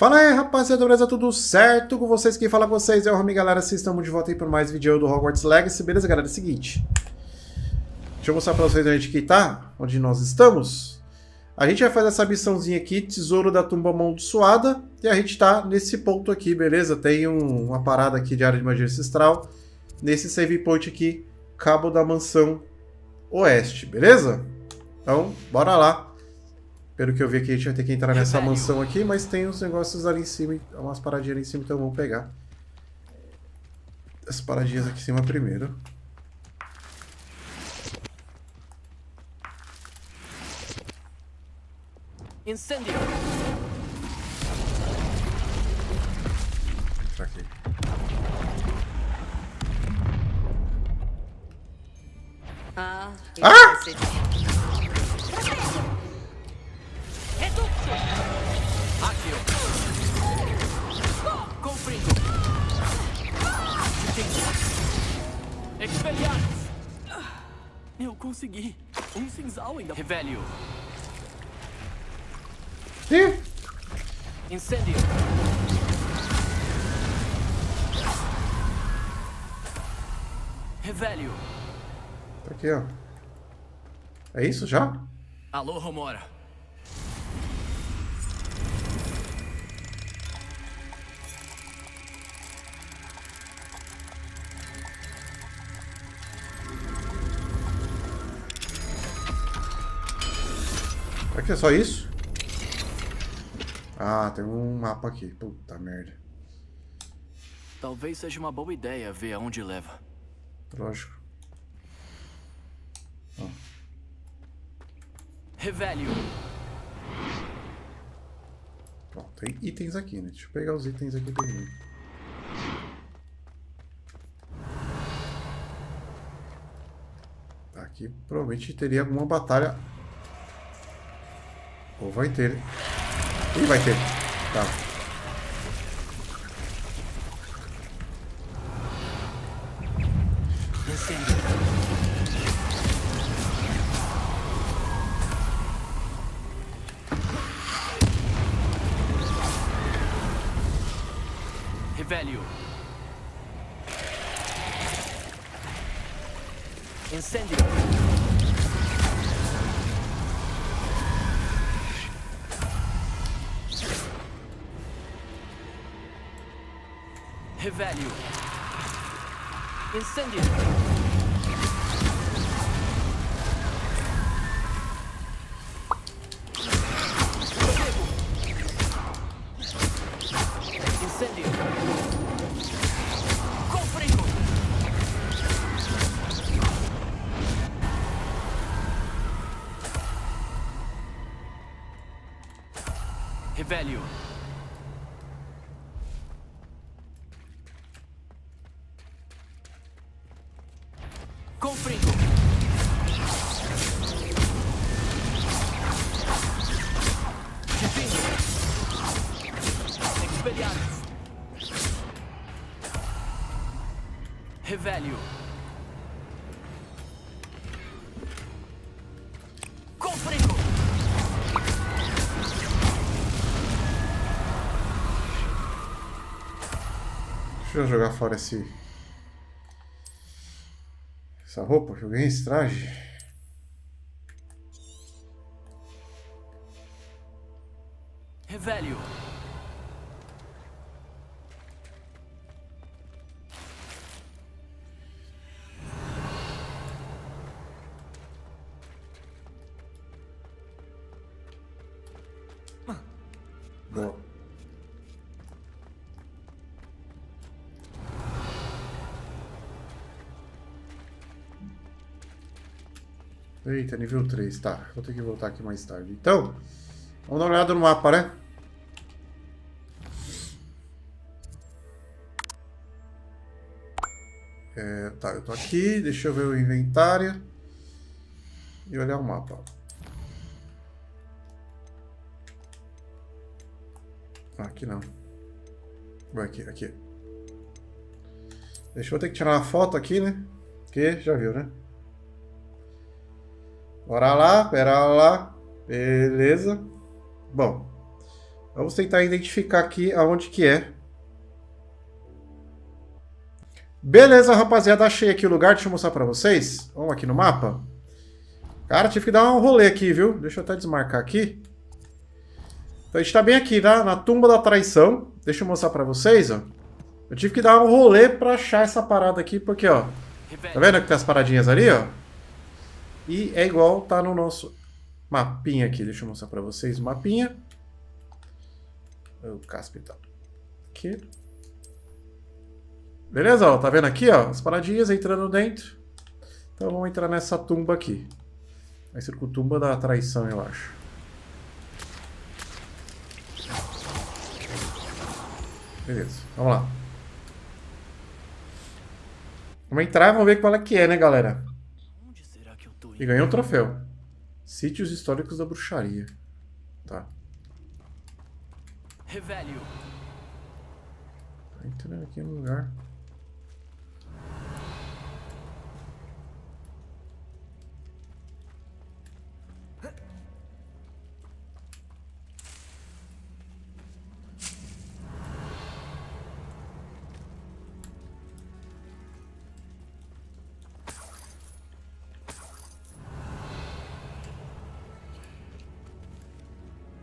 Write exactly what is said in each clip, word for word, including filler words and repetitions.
Fala aí, rapaziada, beleza? Tudo certo com vocês? Quem fala com vocês é o Rami, galera. Vocês estamos de volta aí por mais vídeo do Hogwarts Legacy, beleza, galera? É o seguinte, deixa eu mostrar pra vocês onde que tá, onde nós estamos. A gente vai fazer essa missãozinha aqui, Tesouro da Tumba Amaldiçoada, e a gente tá nesse ponto aqui, beleza? Tem um, uma parada aqui de área de magia ancestral, nesse save point aqui, Cabo da Mansão Oeste, beleza? Então, bora lá. Pelo que eu vi aqui, a gente vai ter que entrar nessa mansão aqui, mas tem uns negócios ali em cima, umas paradinhas ali em cima, então vamos pegar essas paradinhas aqui em cima primeiro. Incendio. Vou entrar aqui. Ah! Ah! Eu consegui um cinzal ainda. Revelio. Ih! Incendio. Revelio. Tá aqui, ó. É isso já? Alohomora. É só isso? Ah, tem um mapa aqui. Puta merda. Talvez seja uma boa ideia ver aonde leva. Lógico. Ah. Revelio. Pronto, tem itens aqui, né? Deixa eu pegar os itens aqui também. Aqui provavelmente teria alguma batalha. Ou vai ter. Ih, vai ter. Tá. Revelio. Incendio. Revelio. Incendio. Incendio. Confrigo. Revelio. Revelio. Confrigo. Deixa eu jogar fora esse... Essa roupa, joguei esse traje. Revelio. Boa. Eita, nível três, tá, vou ter que voltar aqui mais tarde. Então, vamos dar uma olhada no mapa, né? É, tá, eu tô aqui, deixa eu ver o inventário e olhar o mapa. Ah, aqui não. Vai aqui, aqui. Deixa eu ter que tirar uma foto aqui, né? Porque já viu, né? Bora lá, pera lá. Beleza. Bom, Vamos tentar identificar aqui aonde que é. Beleza, rapaziada, achei aqui o lugar, deixa eu mostrar pra vocês. Vamos aqui no mapa. Cara, tive que dar um rolê aqui, viu? Deixa eu até desmarcar aqui. Então a gente tá bem aqui, tá? Na Tumba da Traição. Deixa eu mostrar pra vocês, ó. Eu tive que dar um rolê pra achar essa parada aqui, porque, ó... Tá vendo que tem as paradinhas ali, ó? E é igual tá no nosso mapinha aqui. Deixa eu mostrar pra vocês o mapinha. O Caspi tá aqui. Beleza, ó. Tá vendo aqui, ó? As paradinhas entrando dentro. Então vamos entrar nessa tumba aqui. Vai ser com Tumba da Traição, eu acho. Beleza, vamos lá. Vamos entrar, vamos ver qual é que é, né, galera? E ganhou um troféu. Sítios históricos da bruxaria. Tá. Revelio. Tá entrando aqui no lugar.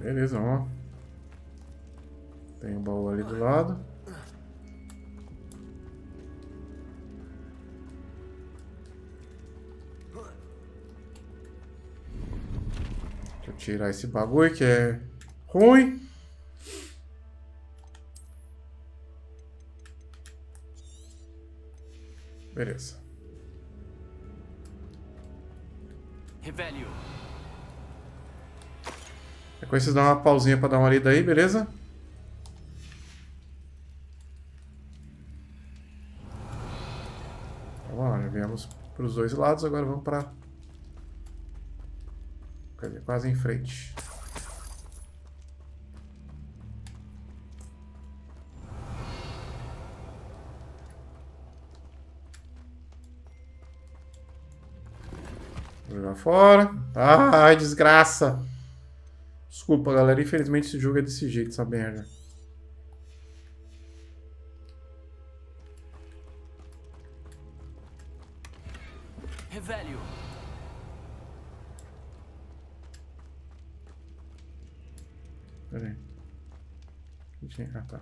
Beleza, ó. Tem um baú ali do lado. Deixa eu tirar esse bagulho que é ruim. Beleza. Revelio. Depois vocês dão uma pausinha pra dar uma lida aí, beleza? Vamos lá, já viemos pros dois lados, agora vamos pra... Quer dizer, quase em frente. Vou jogar fora. Ai, desgraça! Desculpa, galera. Infelizmente, esse jogo é desse jeito, essa merda. Revelio. Pera aí. Deixa eu encartar.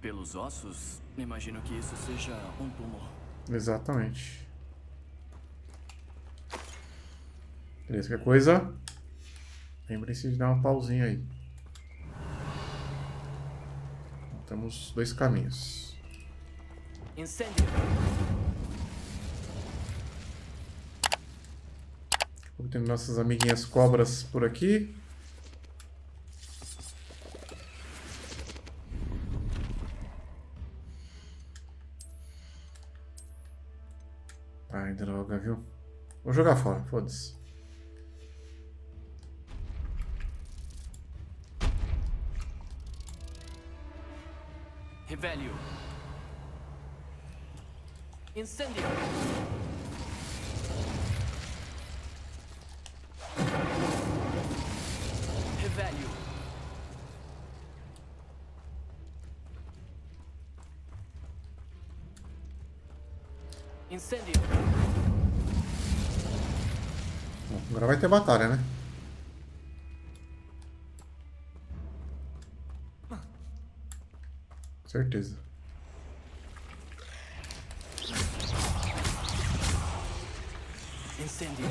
Pelos ossos, imagino que isso seja um tumor. Exatamente. Beleza, qualquer coisa, lembrem-se de dar uma pausinha aí. Então, temos dois caminhos. Incendio. Temos nossas amiguinhas cobras por aqui. Ai, droga, viu? Vou jogar fora, foda-se. Revelio. Incendio. Revelio. Incendio. Bom, agora vai ter batalha, né? Certeza. Incendio.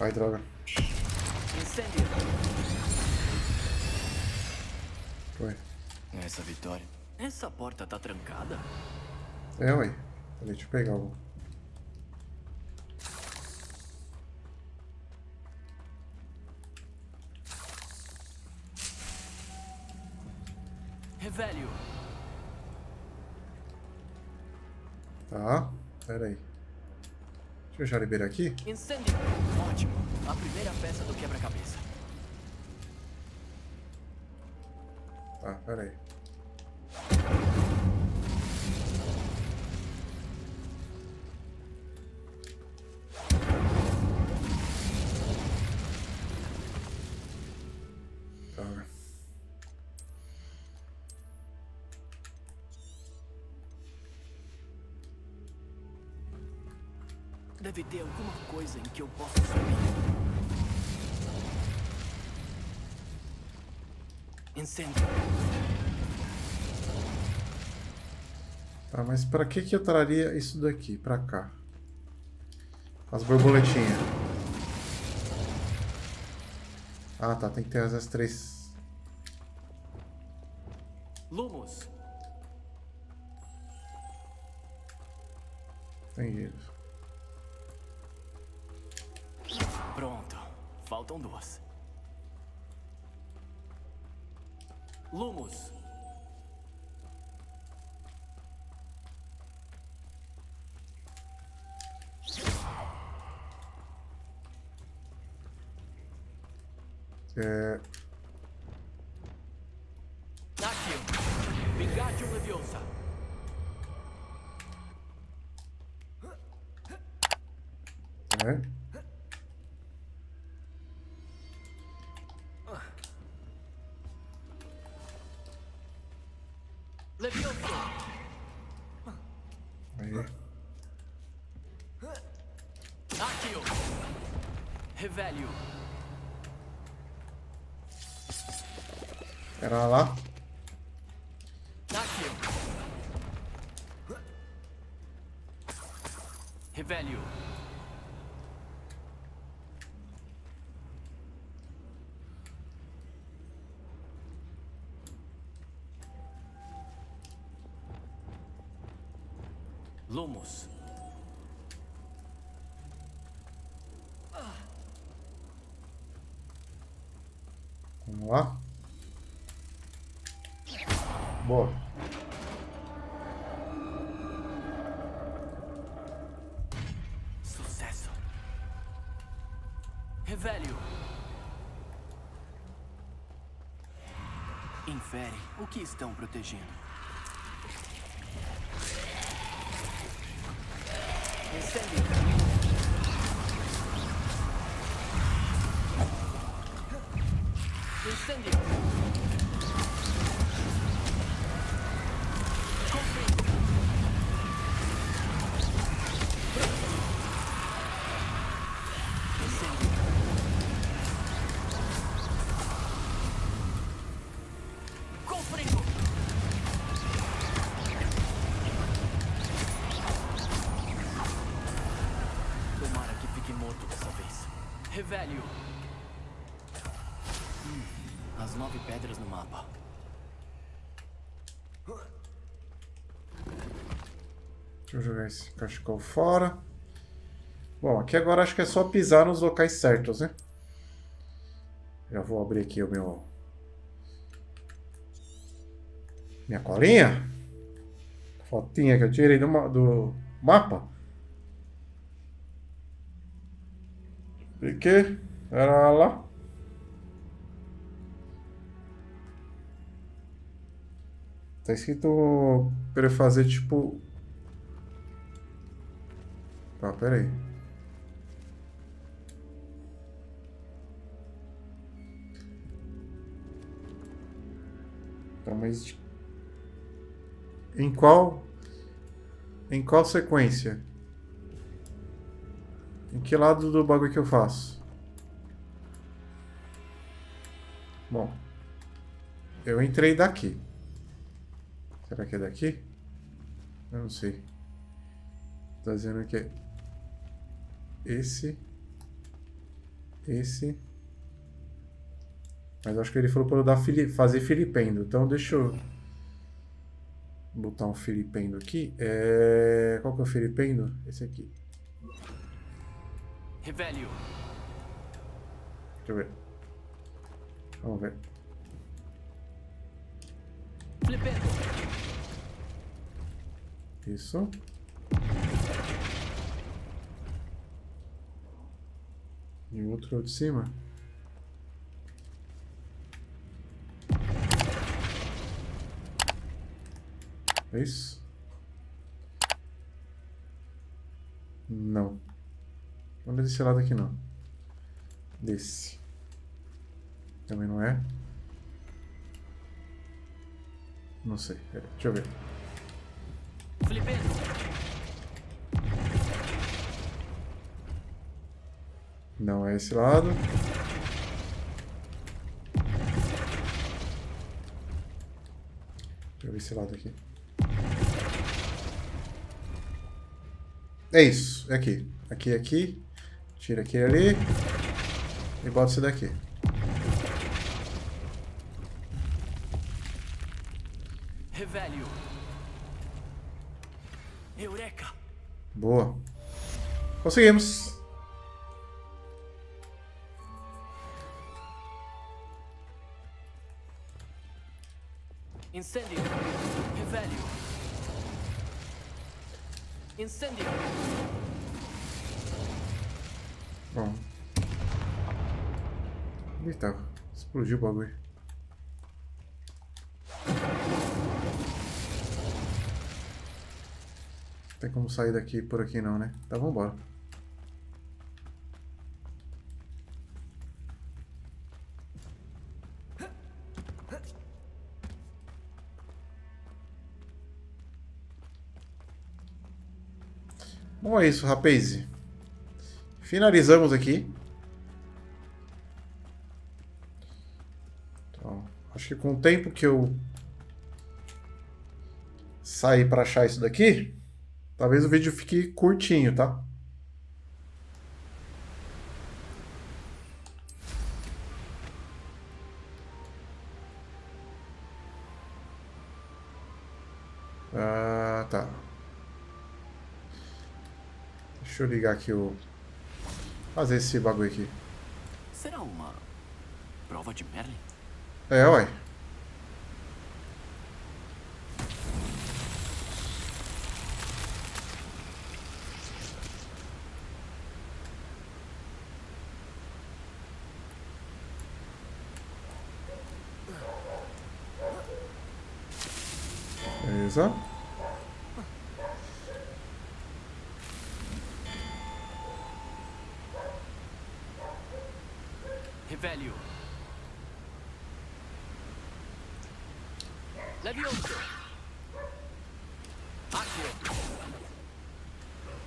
Ai, droga. Incendio. Foi. Essa vitória. Essa porta tá trancada? É, ué. Deixa eu pegar o... Velho. Tá, pera aí. Deixa eu já liberar aqui. Incendio. Ótimo. A primeira peça do quebra-cabeça. Tá, pera aí. Deve ter alguma coisa em que eu possa saber. Incêndio. Tá, mas pra que que eu traria isso daqui pra cá? As borboletinhas. Ah, tá. Tem que ter as três. Lumos. Entendido. Pronto. Faltam duas. Lumos. É... É. Aí. Revelio. Era lá. Revelio. Lumos. Vamos lá. Boa. Sucesso. Revelio. Infere o que estão protegendo. Revelio. Hum, as nove pedras no mapa. Deixa eu jogar esse cachecol fora. Bom, aqui agora acho que é só pisar nos locais certos, né? Já vou abrir aqui o meu... minha colinha. Fotinha que eu tirei do, ma do mapa. E que era lá. Tá escrito para fazer tipo. Tá, pera aí. Tá, mas em qual em qual sequência? Em que lado do bagulho que eu faço? Bom, eu entrei daqui. Será que é daqui? Eu não sei. Tá dizendo que é esse, esse. Mas acho que ele falou para eu dar fili fazer Flipendo. Então deixa eu botar um Flipendo aqui. É... qual que é o Flipendo? Esse aqui. Revelio. Deixa eu ver. Vamos ver. Flipendo. Isso. E o outro de cima. É isso? Não. Não é desse lado aqui não. Desse. Também não é. Não sei. Deixa eu ver. Flipendo. Não é esse lado. Deixa eu ver esse lado aqui. É isso. É aqui. Aqui, aqui. Tira aquele ali. E bota esse daqui. Revelio. Eureka. Boa. Conseguimos. Incendio. Revelio. Incendio. Bom. Eita, explodiu o bagulho. Não tem como sair daqui por aqui não, né? Tá, vambora. Bom, é isso, rapaz. Finalizamos aqui. Então, acho que com o tempo que eu sair para achar isso daqui, talvez o vídeo fique curtinho, tá? Ah, tá. Deixa eu ligar aqui o... fazer esse bagulho aqui. Será uma prova de Merlin? É, ué. Beleza.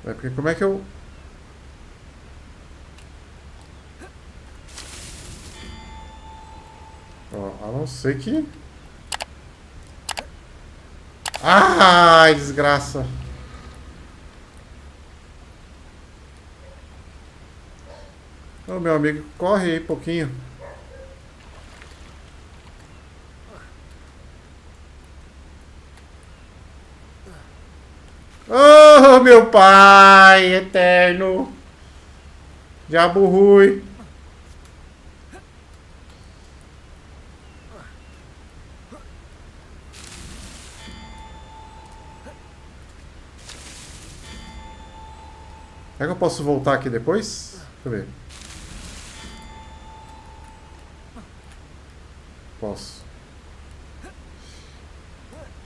É porque como é que eu... Ó, a não ser que... Ah, desgraça! Ô, meu amigo, corre aí um pouquinho. Oh, meu pai eterno! Diabo Rui! Será que eu posso voltar aqui depois? Deixa eu ver. Posso.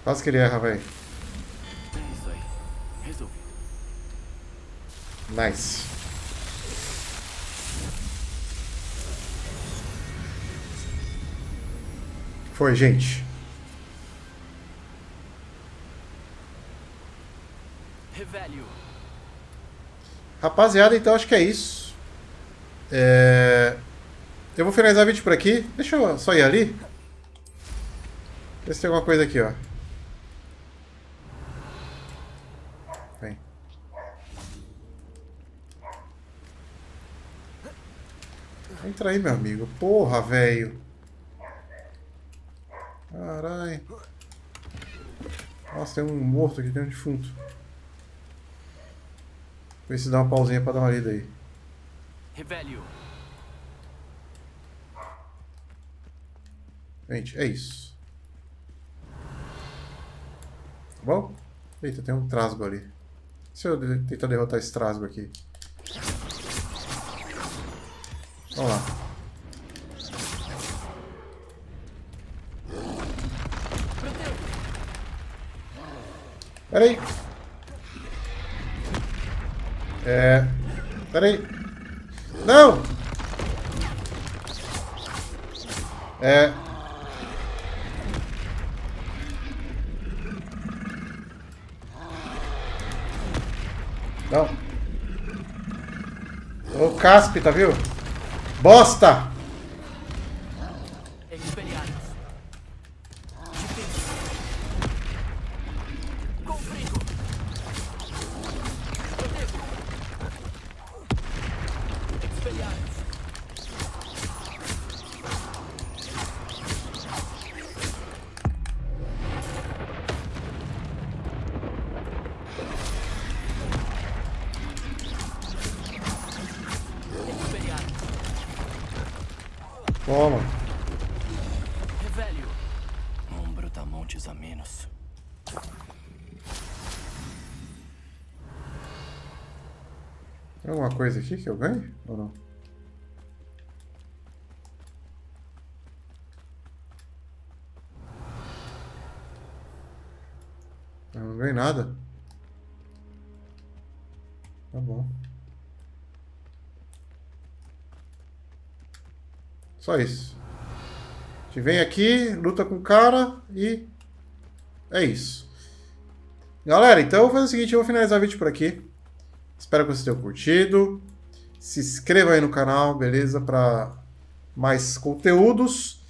Quase que ele erra, velho. Nice. Foi, gente. Rapaziada, então acho que é isso. É... Eu vou finalizar o vídeo por aqui. Deixa eu só ir ali. Ver se tem alguma coisa aqui, ó. Vem. Entra aí, meu amigo. Porra, velho. Caralho. Nossa, tem um morto aqui, tem um defunto. Vê se dá uma pausinha pra dar uma lida aí. Revelio. Gente, é isso. Tá bom? Eita, tem um Trasgo ali. Se eu tentar derrotar esse Trasgo aqui. Vamos lá. Pera aí. É... Pera aí. Não! É... Não. Ô, cáspita, viu? Bosta! Toma. Revelio. Um brutamontes a menos. Tem alguma coisa aqui que eu ganho? Ou não? Eu não ganho nada. Tá bom. Só isso. A gente vem aqui, luta com o cara e é isso. Galera, então eu vou fazer o seguinte, eu vou finalizar o vídeo por aqui. Espero que vocês tenham curtido. Se inscreva aí no canal, beleza? Para mais conteúdos.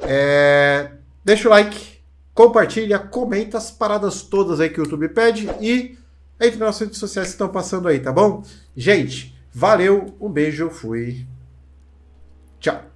É... Deixa o like, compartilha, comenta as paradas todas aí que o YouTube pede e entre nas redes sociais que estão passando aí, tá bom? Gente, valeu, um beijo, fui. Tchau.